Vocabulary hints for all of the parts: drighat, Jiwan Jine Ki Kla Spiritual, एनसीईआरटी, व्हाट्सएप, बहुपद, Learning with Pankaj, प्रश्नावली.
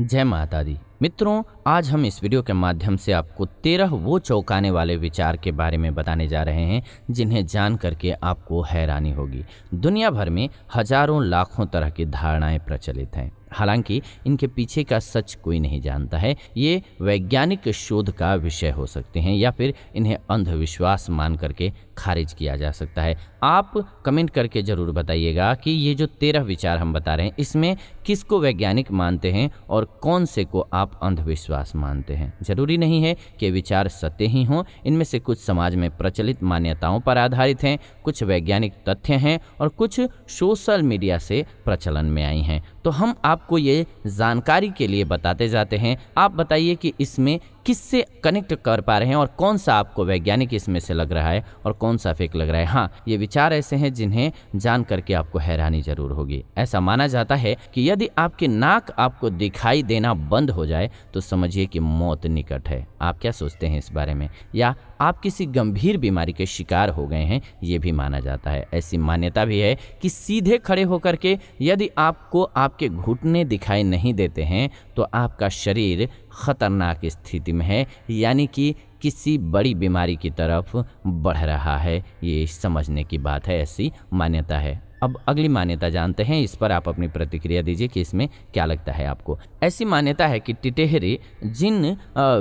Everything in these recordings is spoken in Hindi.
जय माता दी। मित्रों, आज हम इस वीडियो के माध्यम से आपको 13 वो चौंकाने वाले विचार के बारे में बताने जा रहे हैं जिन्हें जान करके आपको हैरानी होगी। दुनिया भर में हजारों लाखों तरह की धारणाएं प्रचलित हैं, हालांकि इनके पीछे का सच कोई नहीं जानता है। ये वैज्ञानिक शोध का विषय हो सकते हैं या फिर इन्हें अंधविश्वास मान करके खारिज किया जा सकता है। आप कमेंट करके ज़रूर बताइएगा कि ये जो 13 विचार हम बता रहे हैं इसमें किसको वैज्ञानिक मानते हैं और कौन से को आप अंधविश्वास मानते हैं। जरूरी नहीं है कि विचार सत्य ही हों, इनमें से कुछ समाज में प्रचलित मान्यताओं पर आधारित हैं, कुछ वैज्ञानिक तथ्य हैं और कुछ सोशल मीडिया से प्रचलन में आई हैं। तो हम आपको ये जानकारी के लिए बताते जाते हैं। आप बताइए कि इसमें किससे कनेक्ट कर पा रहे हैं और कौन सा आपको वैज्ञानिक इसमें से लग रहा है और कौन सा फेक लग रहा है। हाँ, ये विचार ऐसे हैं जिन्हें जान करके आपको हैरानी जरूर होगी। ऐसा माना जाता है कि यदि आपकी नाक आपको दिखाई देना बंद हो जाए तो समझिए कि मौत निकट है। आप क्या सोचते हैं इस बारे में? या आप किसी गंभीर बीमारी के शिकार हो गए हैं, ये भी माना जाता है। ऐसी मान्यता भी है कि सीधे खड़े होकर के यदि आपको आपके घुटने दिखाई नहीं देते हैं तो आपका शरीर खतरनाक स्थिति में है, यानी कि किसी बड़ी बीमारी की तरफ बढ़ रहा है। ये समझने की बात है, ऐसी मान्यता है। अब अगली मान्यता जानते हैं, इस पर आप अपनी प्रतिक्रिया दीजिए कि इसमें क्या लगता है आपको। ऐसी मान्यता है कि टिटेहरी जिन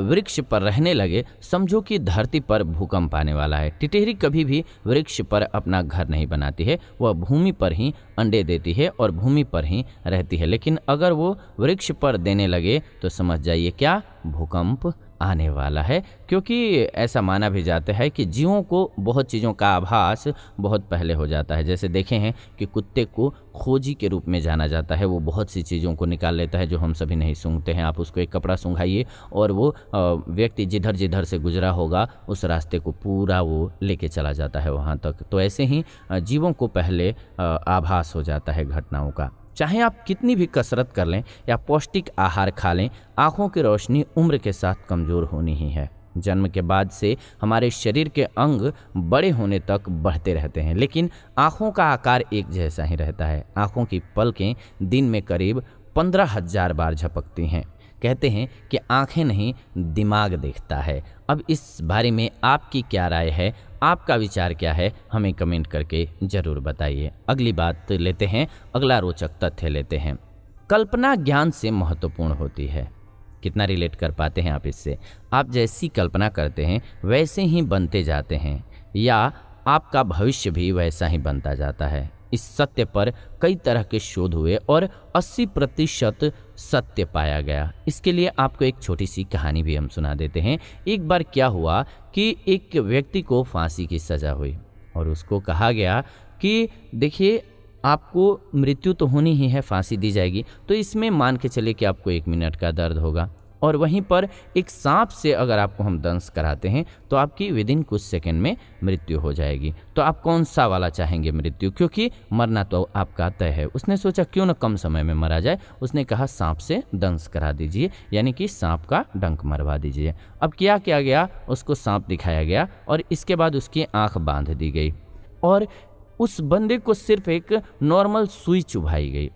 वृक्ष पर रहने लगे, समझो कि धरती पर भूकंप आने वाला है। टिटेहरी कभी भी वृक्ष पर अपना घर नहीं बनाती है, वह भूमि पर ही अंडे देती है और भूमि पर ही रहती है, लेकिन अगर वो वृक्ष पर देने लगे तो समझ जाइए क्या भूकंप आने वाला है। क्योंकि ऐसा माना भी जाता है कि जीवों को बहुत चीज़ों का आभास बहुत पहले हो जाता है। जैसे देखे हैं कि कुत्ते को खोजी के रूप में जाना जाता है, वो बहुत सी चीज़ों को निकाल लेता है जो हम सभी नहीं सूंघते हैं। आप उसको एक कपड़ा सूंघाइए और वो व्यक्ति जिधर जिधर से गुजरा होगा उस रास्ते को पूरा वो लेके चला जाता है वहाँ तक। तो ऐसे ही जीवों को पहले आभास हो जाता है घटनाओं का। चाहे आप कितनी भी कसरत कर लें या पौष्टिक आहार खा लें, आँखों की रोशनी उम्र के साथ कमज़ोर होनी ही है। जन्म के बाद से हमारे शरीर के अंग बड़े होने तक बढ़ते रहते हैं, लेकिन आँखों का आकार एक जैसा ही रहता है। आँखों की पलकें दिन में करीब 15,000 बार झपकती हैं। कहते हैं कि आँखें नहीं दिमाग देखता है। अब इस बारे में आपकी क्या राय है, आपका विचार क्या है, हमें कमेंट करके ज़रूर बताइए। अगली बात लेते हैं, अगला रोचक तथ्य लेते हैं। कल्पना ज्ञान से महत्वपूर्ण होती है। कितना रिलेट कर पाते हैं आप इससे? आप जैसी कल्पना करते हैं वैसे ही बनते जाते हैं या आपका भविष्य भी वैसा ही बनता जाता है। इस सत्य पर कई तरह के शोध हुए और 80% सत्य पाया गया। इसके लिए आपको एक छोटी सी कहानी भी हम सुना देते हैं। एक बार क्या हुआ कि एक व्यक्ति को फांसी की सज़ा हुई और उसको कहा गया कि देखिए आपको मृत्यु तो होनी ही है, फांसी दी जाएगी, तो इसमें मान के चलिए कि आपको 1 मिनट का दर्द होगा। और वहीं पर एक सांप से अगर आपको हम दंश कराते हैं तो आपकी विदिन कुछ सेकंड में मृत्यु हो जाएगी। तो आप कौन सा वाला चाहेंगे मृत्यु, क्योंकि मरना तो आपका तय है। उसने सोचा क्यों ना कम समय में मरा जाए, उसने कहा सांप से दंश करा दीजिए, यानी कि सांप का डंक मरवा दीजिए। अब क्या किया गया, उसको सांप दिखाया गया और इसके बाद उसकी आँख बांध दी गई और उस बंदे को सिर्फ एक नॉर्मल सुई चुभाई गई।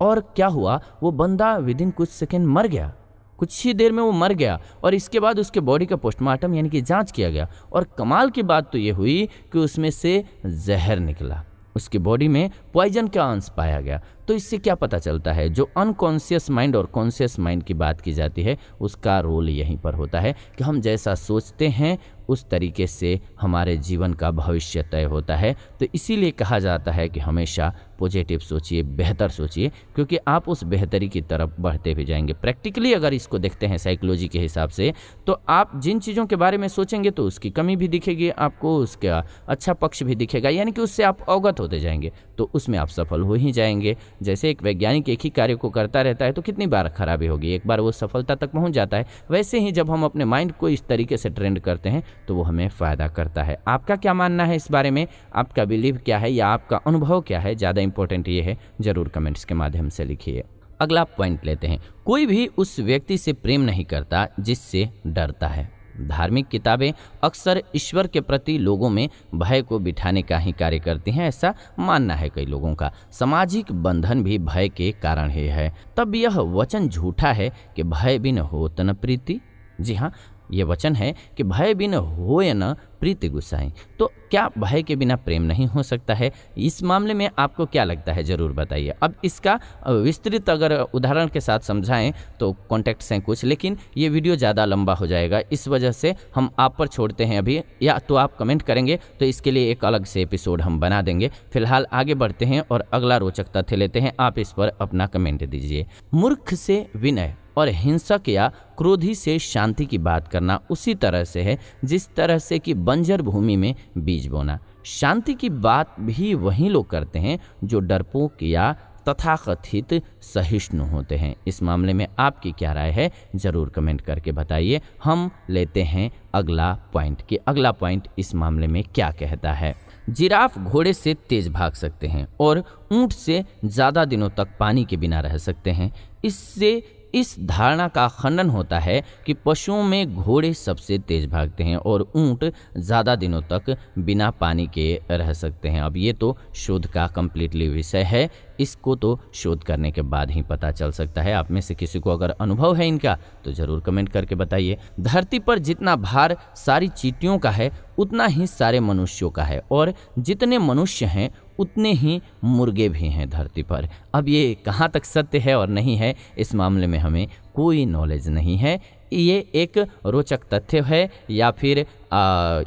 और क्या हुआ, वो बंदा विदिन कुछ सेकेंड मर गया, कुछ ही देर में वो मर गया। और इसके बाद उसके बॉडी का पोस्टमार्टम यानी कि जांच किया गया और कमाल की बात तो ये हुई कि उसमें से जहर निकला, उसकी बॉडी में पॉइजन का अंश पाया गया। तो इससे क्या पता चलता है, जो अनकॉन्शियस माइंड और कॉन्शियस माइंड की बात की जाती है उसका रोल यहीं पर होता है कि हम जैसा सोचते हैं उस तरीके से हमारे जीवन का भविष्य तय होता है। तो इसीलिए कहा जाता है कि हमेशा पॉजिटिव सोचिए, बेहतर सोचिए, क्योंकि आप उस बेहतरी की तरफ बढ़ते हुए जाएंगे। प्रैक्टिकली अगर इसको देखते हैं साइकोलॉजी के हिसाब से तो आप जिन चीज़ों के बारे में सोचेंगे तो उसकी कमी भी दिखेगी आपको, उसका अच्छा पक्ष भी दिखेगा, यानी कि उससे आप अवगत होते जाएंगे तो उसमें आप सफल हो ही जाएंगे। जैसे एक वैज्ञानिक एक ही कार्य को करता रहता है तो कितनी बार खराबी होगी, एक बार वो सफलता तक पहुँच जाता है। वैसे ही जब हम अपने माइंड को इस तरीके से ट्रेंड करते हैं तो वो हमें फ़ायदा करता है। आपका क्या मानना है इस बारे में, आपका बिलीव क्या है या आपका अनुभव क्या है, ज़्यादा इंपॉर्टेंट ये है, ज़रूर कमेंट्स के माध्यम से लिखिए। अगला पॉइंट लेते हैं, कोई भी उस व्यक्ति से प्रेम नहीं करता जिससे डरता है। धार्मिक किताबें अक्सर ईश्वर के प्रति लोगों में भय को बिठाने का ही कार्य करती हैं, ऐसा मानना है कई लोगों का। सामाजिक बंधन भी भय के कारण ही है। तब यह वचन झूठा है कि भय बिन होत न प्रीति। जी हाँ, ये वचन है कि भय बिन होय न प्रीति गुसाई। तो क्या भय के बिना प्रेम नहीं हो सकता है? इस मामले में आपको क्या लगता है, ज़रूर बताइए। अब इसका विस्तृत अगर उदाहरण के साथ समझाएं तो कॉन्टेक्ट्स हैं कुछ, लेकिन ये वीडियो ज़्यादा लंबा हो जाएगा, इस वजह से हम आप पर छोड़ते हैं अभी। या तो आप कमेंट करेंगे तो इसके लिए एक अलग से एपिसोड हम बना देंगे। फिलहाल आगे बढ़ते हैं और अगला रोचक तथ्य लेते हैं। आप इस पर अपना कमेंट दीजिए। मूर्ख से विनय और हिंसक या क्रोधी से शांति की बात करना उसी तरह से है जिस तरह से कि बंजर भूमि में बीज बोना। शांति की बात भी वही लोग करते हैं जो डरपोक या तथाकथित सहिष्णु होते हैं। इस मामले में आपकी क्या राय है, ज़रूर कमेंट करके बताइए। हम लेते हैं अगला पॉइंट कि अगला पॉइंट इस मामले में क्या कहता है। जिराफ घोड़े से तेज भाग सकते हैं और ऊँट से ज़्यादा दिनों तक पानी के बिना रह सकते हैं। इससे इस धारणा का खंडन होता है कि पशुओं में घोड़े सबसे तेज भागते हैं और ऊँट ज़्यादा दिनों तक बिना पानी के रह सकते हैं। अब ये तो शोध का कम्प्लीटली विषय है, इसको तो शोध करने के बाद ही पता चल सकता है। आप में से किसी को अगर अनुभव है इनका तो ज़रूर कमेंट करके बताइए। धरती पर जितना भार सारी चींटियों का है उतना ही सारे मनुष्यों का है, और जितने मनुष्य हैं उतने ही मुर्गे भी हैं धरती पर। अब ये कहाँ तक सत्य है और नहीं है, इस मामले में हमें कोई नॉलेज नहीं है। ये एक रोचक तथ्य है या फिर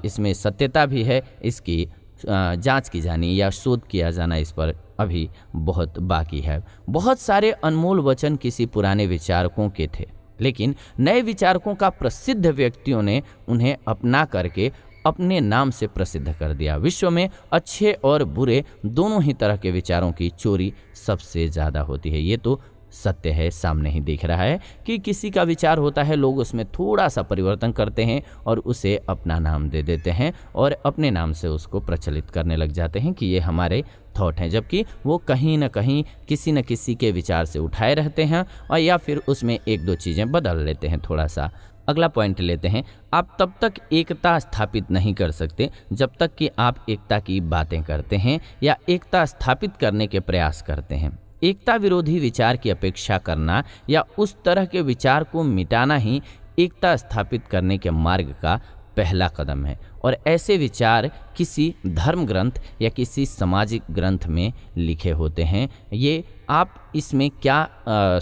इसमें सत्यता भी है, इसकी जांच की जानी या शोध किया जाना इस पर अभी बहुत बाकी है। बहुत सारे अनमोल वचन किसी पुराने विचारकों के थे, लेकिन नए विचारकों का प्रसिद्ध व्यक्तियों ने उन्हें अपना करके अपने नाम से प्रसिद्ध कर दिया। विश्व में अच्छे और बुरे दोनों ही तरह के विचारों की चोरी सबसे ज़्यादा होती है। ये तो सत्य है, सामने ही दिख रहा है कि किसी का विचार होता है, लोग उसमें थोड़ा सा परिवर्तन करते हैं और उसे अपना नाम दे देते हैं और अपने नाम से उसको प्रचलित करने लग जाते हैं कि ये हमारे थॉट हैं, जबकि वो कहीं ना कहीं किसी न किसी के विचार से उठाए रहते हैं और या फिर उसमें एक दो चीज़ें बदल लेते हैं थोड़ा सा। अगला पॉइंट लेते हैं। आप तब तक एकता स्थापित नहीं कर सकते जब तक कि आप एकता की बातें करते हैं या एकता स्थापित करने के प्रयास करते हैं। एकता विरोधी विचार की अपेक्षा करना या उस तरह के विचार को मिटाना ही एकता स्थापित करने के मार्ग का पहला कदम है, और ऐसे विचार किसी धर्म ग्रंथ या किसी सामाजिक ग्रंथ में लिखे होते हैं। ये आप इसमें क्या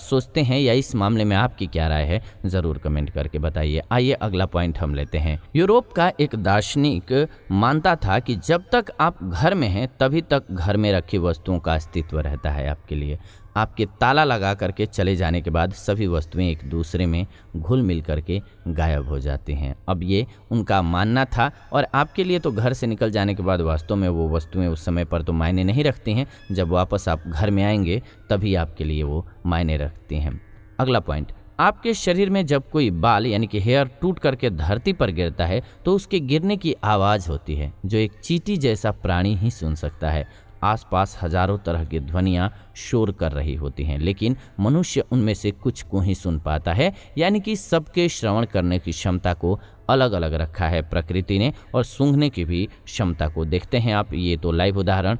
सोचते हैं या इस मामले में आपकी क्या राय है, ज़रूर कमेंट करके बताइए। आइए अगला पॉइंट हम लेते हैं। यूरोप का एक दार्शनिक मानता था कि जब तक आप घर में हैं तभी तक घर में रखी वस्तुओं का अस्तित्व रहता है आपके लिए। आपके ताला लगा करके चले जाने के बाद सभी वस्तुएं एक दूसरे में घुल मिल करके गायब हो जाती हैं। अब ये उनका मानना था, और आपके लिए तो घर से निकल जाने के बाद वास्तव में वो वस्तुएं उस समय पर तो मायने नहीं रखती हैं। जब वापस आप घर में आएंगे तभी आपके लिए वो मायने रखती हैं। अगला पॉइंट, आपके शरीर में जब कोई बाल यानी कि हेयर टूट करके धरती पर गिरता है तो उसके गिरने की आवाज़ होती है जो एक चींटी जैसा प्राणी ही सुन सकता है। आसपास हजारों तरह की ध्वनियाँ शोर कर रही होती हैं, लेकिन मनुष्य उनमें से कुछ को ही सुन पाता है, यानी कि सबके श्रवण करने की क्षमता को अलग अलग रखा है प्रकृति ने, और सूंघने की भी क्षमता को देखते हैं आप। ये तो लाइव उदाहरण,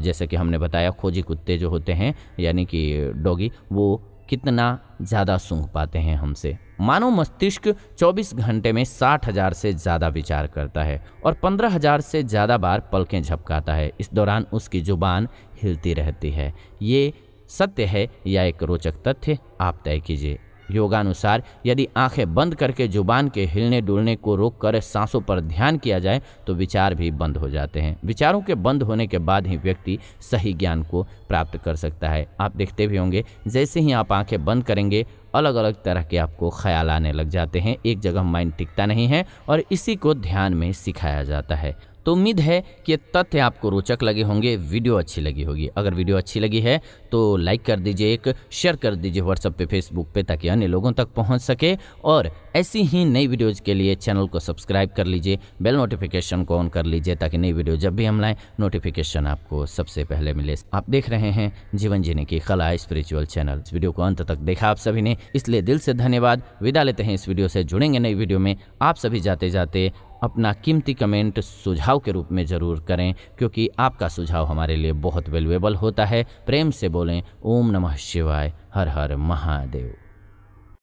जैसे कि हमने बताया खोजी कुत्ते जो होते हैं यानी कि डॉगी, वो कितना ज़्यादा सूंघ पाते हैं हमसे। मानव मस्तिष्क 24 घंटे में 60,000 से ज़्यादा विचार करता है और 15,000 से ज़्यादा बार पलकें झपकाता है। इस दौरान उसकी जुबान हिलती रहती है। ये सत्य है या एक रोचक तथ्य, आप तय कीजिए। योगानुसार यदि आंखें बंद करके जुबान के हिलने डुलने को रोककर सांसों पर ध्यान किया जाए तो विचार भी बंद हो जाते हैं। विचारों के बंद होने के बाद ही व्यक्ति सही ज्ञान को प्राप्त कर सकता है। आप देखते भी होंगे, जैसे ही आप आंखें बंद करेंगे अलग अलग तरह के आपको ख्याल आने लग जाते हैं, एक जगह माइंड टिकता नहीं है, और इसी को ध्यान में सिखाया जाता है। तो उम्मीद है कि ये तथ्य आपको रोचक लगे होंगे, वीडियो अच्छी लगी होगी। अगर वीडियो अच्छी लगी है तो लाइक कर दीजिए, एक शेयर कर दीजिए व्हाट्सएप पे, फेसबुक पे, ताकि अन्य लोगों तक पहुंच सके। और ऐसी ही नई वीडियोज़ के लिए चैनल को सब्सक्राइब कर लीजिए, बेल नोटिफिकेशन को ऑन कर लीजिए, ताकि नई वीडियो जब भी हम लाएँ नोटिफिकेशन आपको सबसे पहले मिले। आप देख रहे हैं जीवन जीने की कला स्पिरिचुअल चैनल। इस वीडियो को अंत तक देखा आप सभी ने, इसलिए दिल से धन्यवाद। विदा लेते हैं इस वीडियो से, जुड़ेंगे नई वीडियो में। आप सभी जाते जाते अपना कीमती कमेंट सुझाव के रूप में ज़रूर करें, क्योंकि आपका सुझाव हमारे लिए बहुत वैल्यूएबल होता है। प्रेम से बोलें ओम नमः शिवाय, हर हर महादेव।